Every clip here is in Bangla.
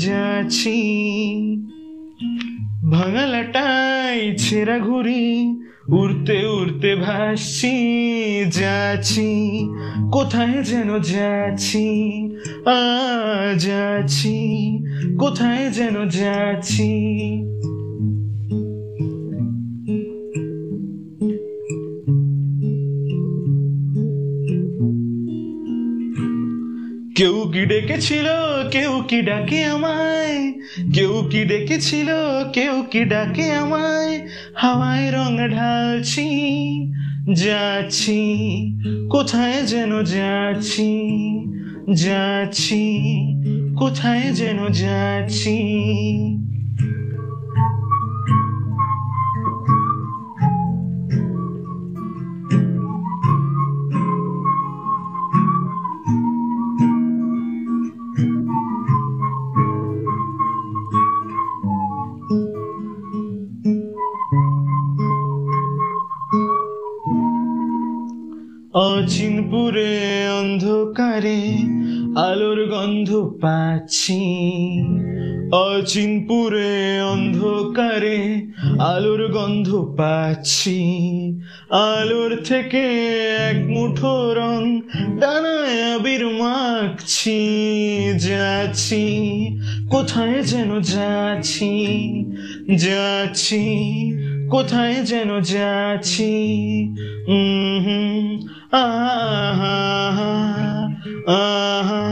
जाछी भांगालटाई छेरा घुरी उड़ते उड़ते भासছি যাচ্ছি কোথায় যেন যাচ্ছি আ যাচ্ছি কোথায় যেন যাচ্ছি কেউ কি ডেকেছিল কেউ কি ডাকে আমায় কেউ কি ডেকেছিল কেউ কি ডাকে আমায় হাওয়ায় রং ঢালছি যাচ্ছি কোথায় যেন যাচ্ছি যাচ্ছি কোথায় যেন যাচ্ছি অচিনপুরে অন্ধকারে আলোর গন্ধ পাচ্ছি অচিনপুরে অন্ধকারে আলোর গন্ধ পাচ্ছি আলোর থেকে এক মুঠো রং ডানায় আবির মাখছি যাচ্ছি কোথায় যেন যাচ্ছি যাচ্ছি কোথায় যেন যাচ্ছি আহা আহা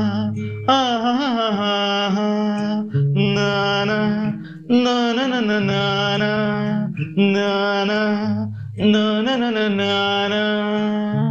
আহা না না না না না না না না না না না না না না না।